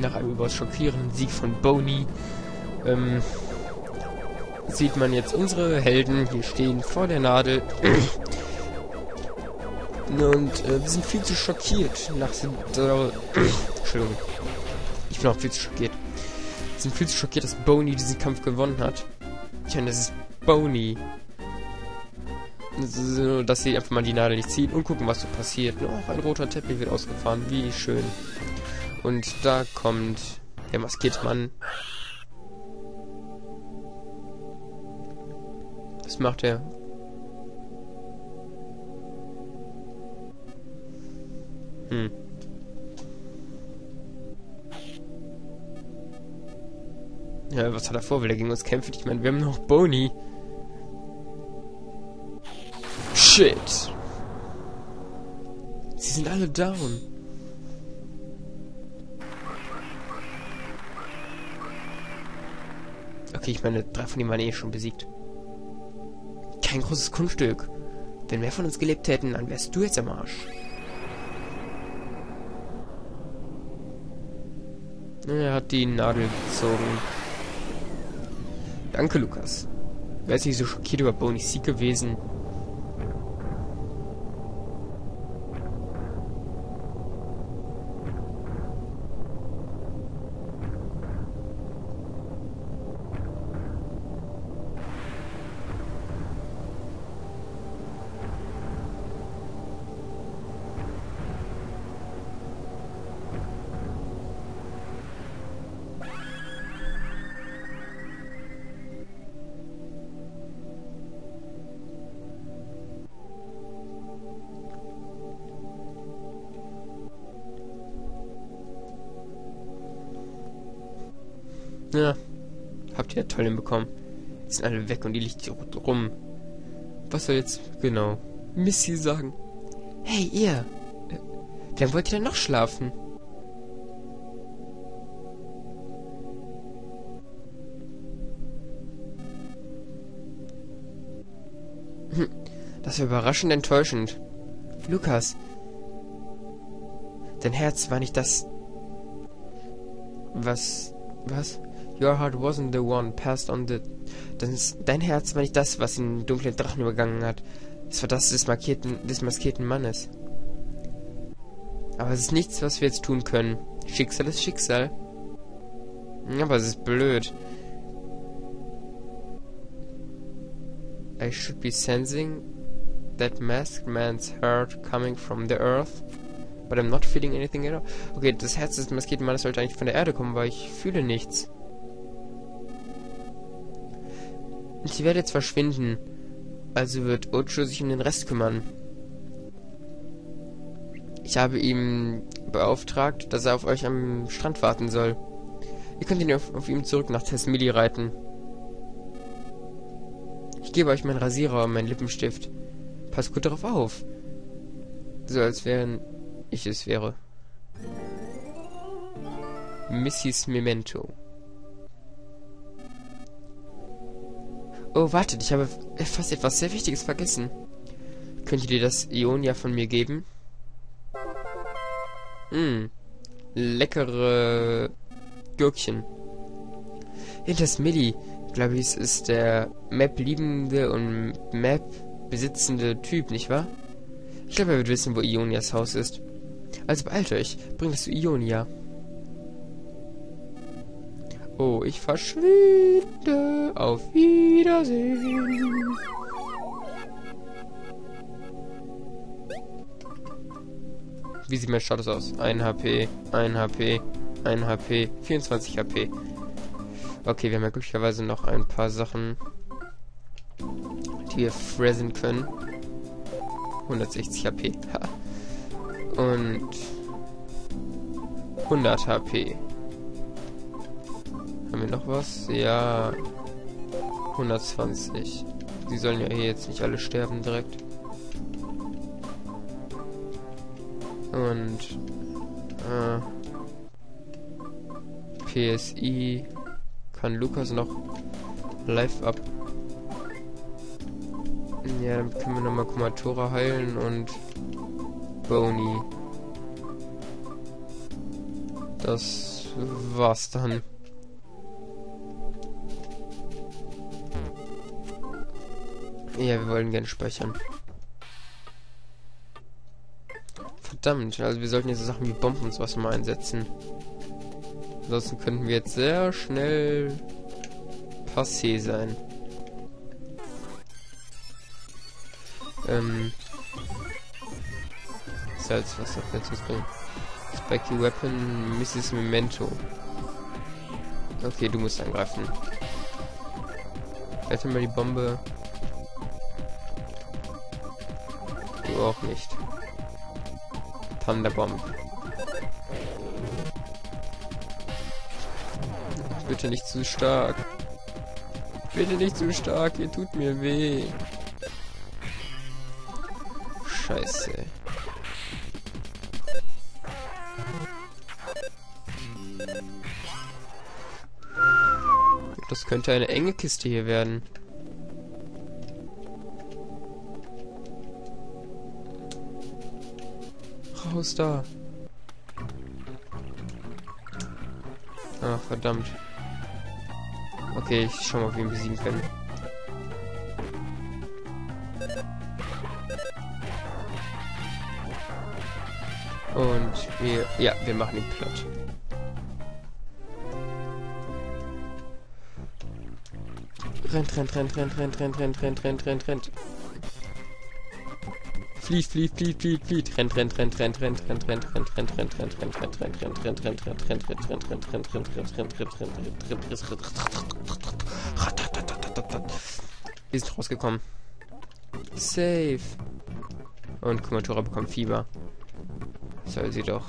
nach einem überaus schockierenden Sieg von Boney sieht man jetzt unsere Helden hier stehen vor der Nadel. Und wir sind viel zu schockiert nach Entschuldigung. Ich bin auch viel zu schockiert. Wir sind viel zu schockiert, dass Boney diesen Kampf gewonnen hat. Ich meine, das ist Boney. So, dass sie einfach mal die Nadel nicht ziehen und gucken, was so passiert. Oh, ein roter Teppich wird ausgefahren. Wie schön. Und da kommt der maskierte Mann. Was macht er? Ja, was hat er vor? Will er gegen uns kämpfen? Ich meine, wir haben noch Boney. Shit. Sie sind alle down. Okay, ich meine, 3 von ihnen waren eh schon besiegt. Kein großes Kunststück. Wenn mehr von uns gelebt hätten, dann wärst du jetzt am Arsch. Er hat die Nadel gezogen. Danke, Lucas. Wäre ich nicht so schockiert über Boneys Sieg gewesen. Ja, habt ihr ja toll hinbekommen. Jetzt sind alle weg und die liegt hier rum. Was soll jetzt genau Missy sagen? Hey, ihr! Wie lange wollt ihr denn noch schlafen? Das war überraschend enttäuschend. Lucas, dein Herz war nicht das... Was? Your heart wasn't the one passed on the... Dein Herz war nicht das, was den dunklen Drachen übergangen hat. Es war das des maskierten Mannes. Aber es ist nichts, was wir jetzt tun können. Schicksal ist Schicksal. Aber es ist blöd. I should be sensing that masked man's heart coming from the earth. But I'm not feeling anything at all. Okay, das Herz des maskierten Mannes sollte eigentlich von der Erde kommen, weil ich fühle nichts. Ich werde jetzt verschwinden. Also wird Ocho sich um den Rest kümmern. Ich habe ihm beauftragt, dass er auf euch am Strand warten soll. Ihr könnt ihn auf ihm zurück nach Tazmily reiten. Ich gebe euch meinen Rasierer und meinen Lippenstift. Passt gut darauf auf. So als wären... ich es wäre. Missys Memento. Oh, wartet, ich habe fast etwas sehr Wichtiges vergessen. Könnt ihr dir das Ionia von mir geben? Leckere Gürkchen. Hinter Tazmily, glaube ich, ist der Map-liebende und Map-besitzende Typ, nicht wahr? Ich glaube, er wird wissen, wo Ionias Haus ist. Also beeilt euch, bringt es zu Ionia. Oh, ich verschwinde. Auf Wiedersehen. Wie sieht mein Status aus? 1 HP, 1 HP, 1 HP, 24 HP. Okay, wir haben ja glücklicherweise noch ein paar Sachen, die wir fressen können. 160 HP. Und 100 HP. Haben wir noch was? Ja. 120. Die sollen ja hier jetzt nicht alle sterben direkt. Und PSI kann Lucas noch live ab. Ja, dann können wir nochmal Kumatora heilen und Boney. Das war's dann. Ja, wir wollen gerne speichern. Verdammt, also wir sollten jetzt so Sachen wie Bomben und sowas mal einsetzen. Ansonsten könnten wir jetzt sehr schnell passé sein. Salzwasser, Verletzungsbring. Spiky Weapon, Mrs. Memento. Okay, du musst angreifen. Wette mal die Bombe. Du auch nicht. Thunderbomb. Bitte nicht zu stark. Bitte nicht zu stark, ihr tut mir weh. Scheiße. Das könnte eine enge Kiste hier werden. Raus da. Ach, verdammt. Okay, ich schau mal, ob wir ihn besiegen können. Und wir... Ja, wir machen ihn platt. Rennt. Flieht. Rennt. Wir sind rausgekommen. Safe. Und Kumatora bekommt Fieber. Soll sie doch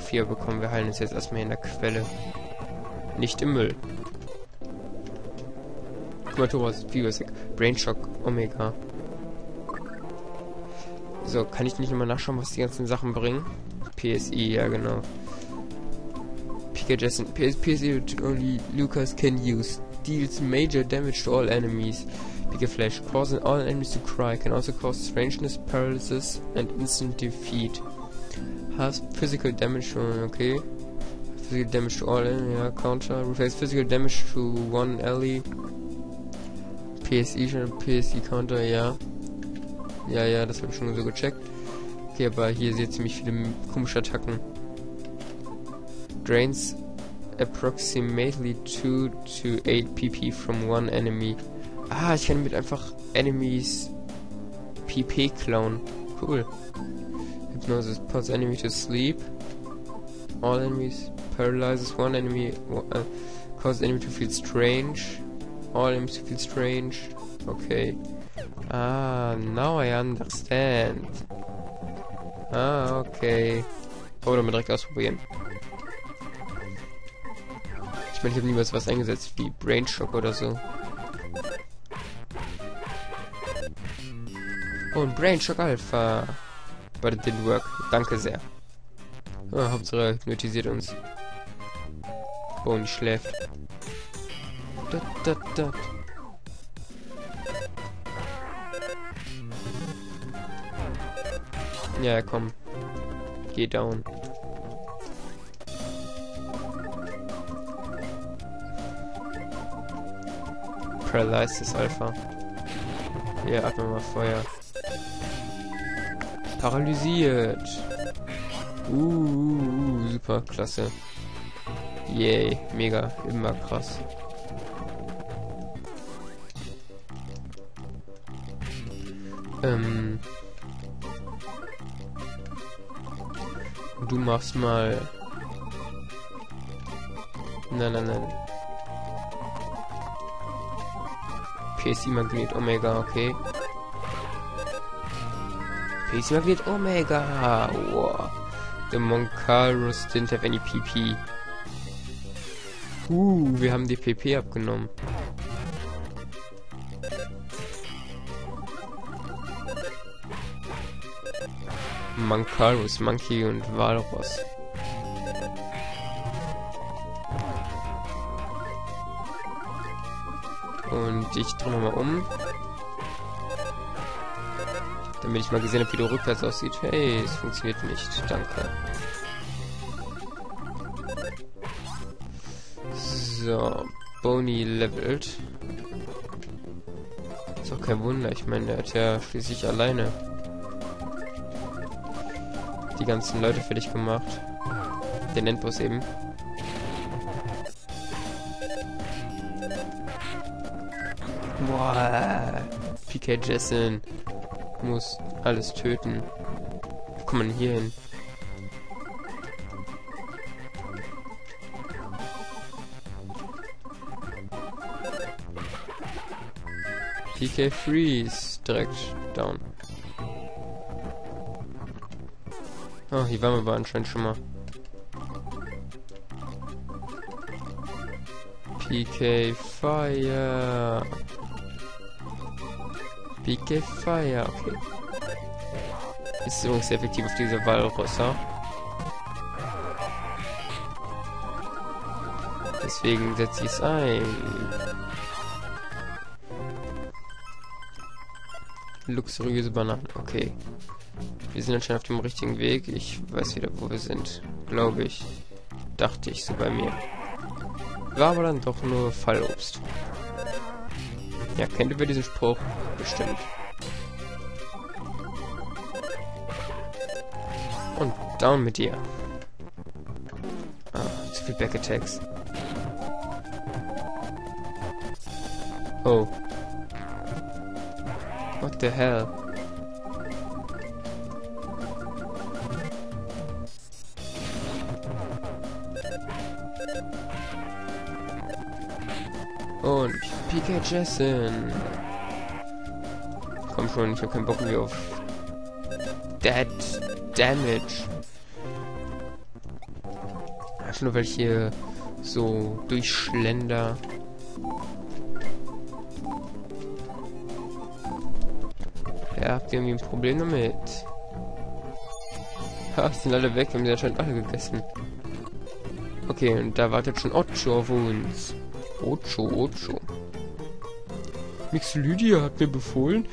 Fieber bekommen. Wir heilen uns jetzt erstmal in der Quelle. Nicht im Müll. Kumatora ist Fieber sick. Brain Shock Omega. So, kann ich nicht immer nachschauen, was die ganzen Sachen bringen? PSI, ja genau. PK Jessen. PSI only Lucas can use. Deals major damage to all enemies. PK Flash. Causing all enemies to cry. Can also cause strangeness, paralysis and instant defeat. Has physical damage to... Okay. Physical damage to all enemies. Ja, counter. Replace physical damage to one ally. PSI counter, ja. Ja, das habe ich schon so gecheckt. Okay, aber hier seht ihr ziemlich viele komische Attacken. Drains approximately 2 to 8 PP from one enemy. Ah, ich kann mit einfach Enemies PP klauen. Cool. Hypnosis pulls enemy to sleep. All enemies paralyzes one enemy. Causes enemy to feel strange. All enemies to feel strange. Okay. Ah, now I understand. Ah, okay. Wollen wir mal direkt ausprobieren. Ich meine, ich habe niemals was eingesetzt, wie Brain Shock oder so. Und Brain Shock Alpha. But it didn't work. Danke sehr. Oh, Hauptsache hypnotisiert uns. Boney schläft. Ja, komm. Geh down. Paralysis Alpha. Hier, atme mal Feuer. Paralysiert. Super, klasse. Yay, mega, immer krass. Du machst mal... Nein. PSI Magnet Omega, okay. PSI Magnet Omega! Wow. The Moncarus didn't have any PP. Wir haben die PP abgenommen. Moncarus, Monkey und Walross. Und ich drehe nochmal um. Damit ich mal gesehen habe, wie der rückwärts aussieht. Hey, es funktioniert nicht. Danke. So, Boney levelt. Ist auch kein Wunder, ich meine, der hat ja schließlich alleine die ganzen Leute fertig gemacht. Den Endboss eben. Boah, PK Jessen muss alles töten. Wo kommt man hier hin? PK Freeze, direkt down. Oh, hier waren wir aber anscheinend schon mal. PK Fire. PK Fire, okay. Ist übrigens sehr effektiv auf diese Walrosser. Deswegen setze ich es ein. Luxuriöse Bananen, okay. Wir sind anscheinend auf dem richtigen Weg. Ich weiß wieder, wo wir sind. Glaube ich. Dachte ich so bei mir. War aber dann doch nur Fallobst. Ja, kennt ihr diesen Spruch? Bestimmt. Und down mit dir. Ah, zu viel Backattacks. Oh. What the hell? Und PK Jessen. Komm schon, ich hab keinen Bock mehr auf Dead Damage. Schon nur welche so durchschlender. Ja, habt ihr irgendwie ein Problem damit? Ha, sind alle weg, haben sie anscheinend alle gegessen. Okay, und da wartet schon Ocho auf uns. Ocho. Mixolydia hat mir befohlen,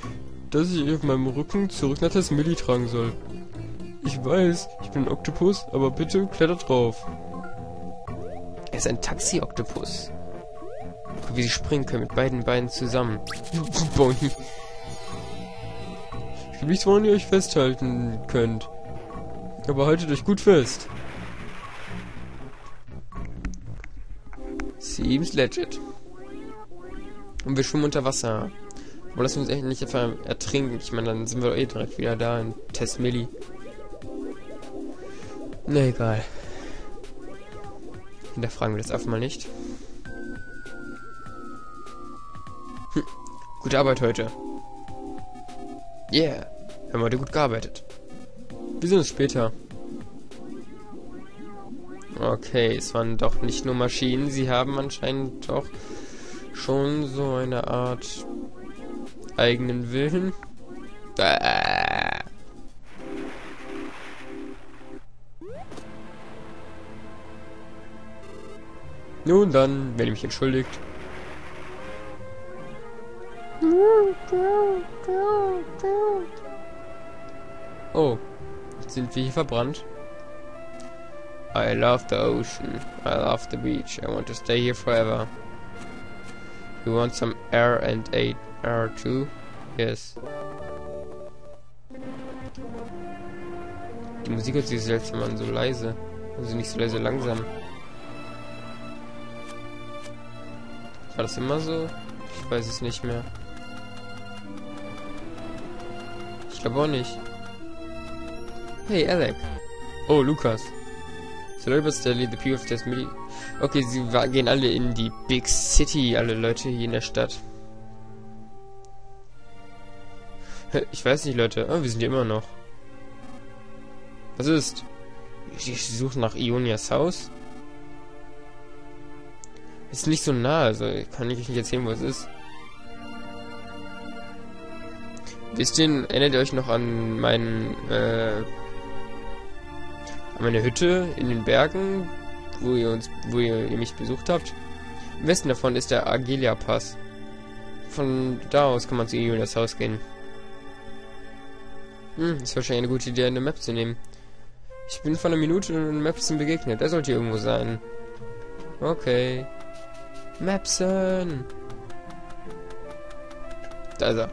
dass ich auf meinem Rücken zurück nach Tazmily tragen soll. Ich weiß, ich bin ein Oktopus, aber bitte klettert drauf. Er ist ein Taxi-Oktopus. Guck, wie sie springen können mit beiden Beinen zusammen. Boney. Ich will nichts, woran ihr euch festhalten könnt. Aber haltet euch gut fest. Seems legit. Und wir schwimmen unter Wasser. Aber lassen wir uns echt nicht einfach ertrinken. Ich meine, dann sind wir eh direkt wieder da in Tazmily. Na egal. Hinterfragen wir das einfach mal nicht. Hm. Gute Arbeit heute. Yeah, wir haben heute gut gearbeitet. Wir sehen uns später. Okay, es waren doch nicht nur Maschinen, sie haben anscheinend doch schon so eine Art eigenen Willen. Nun dann, wenn ihr mich entschuldigt. Oh, sind wir hier verbrannt? I love the ocean. I love the beach. I want to stay here forever. You want some air and air too? Yes. Die Musik hört sich seltsam an, so leise. Also nicht so leise, langsam. War das immer so? Ich weiß es nicht mehr. Ich glaube auch nicht. Hey, Alec. Oh, Lucas. The people of Tazmily. Okay, sie gehen alle in die Big City, alle Leute hier in der Stadt. Ich weiß nicht, Leute. Oh, wir sind hier immer noch. Was ist? Ich suche nach Ionias Haus. Ist nicht so nah, also kann ich euch nicht erzählen, wo es ist. Wisst ihr, erinnert ihr euch noch an meine Hütte in den Bergen, wo ihr mich besucht habt? Im Westen davon ist der Agelia Pass. Von da aus kann man zu Ionias Haus gehen. Hm, ist wahrscheinlich eine gute Idee, eine Map zu nehmen. Ich bin vor einer Minute in Mapson begegnet, der sollte hier irgendwo sein. Okay. Mapson! Da ist er.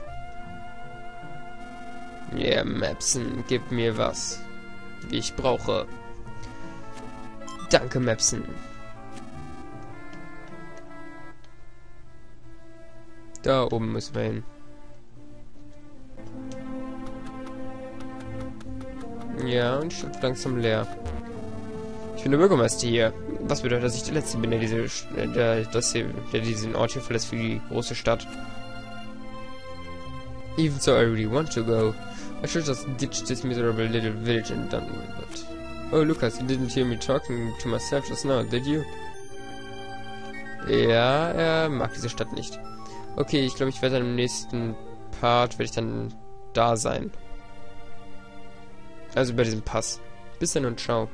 Yeah, Mapson, gib mir was. Wie ich brauche. Danke, Mapson. Da oben müssen wir hin. Ja, und Stadt langsam leer. Ich bin der Bürgermeister hier. Was bedeutet, dass ich der Letzte bin, der diesen Ort hier verlässt für die große Stadt? Even so, I really want to go. I should just ditch this miserable little village and done with it. Oh, Lucas, you didn't hear me talking to myself just now, did you? Ja, er mag diese Stadt nicht. Okay, ich glaube, ich werde dann im nächsten Part, da sein. Also bei diesem Pass. Bis dann und ciao.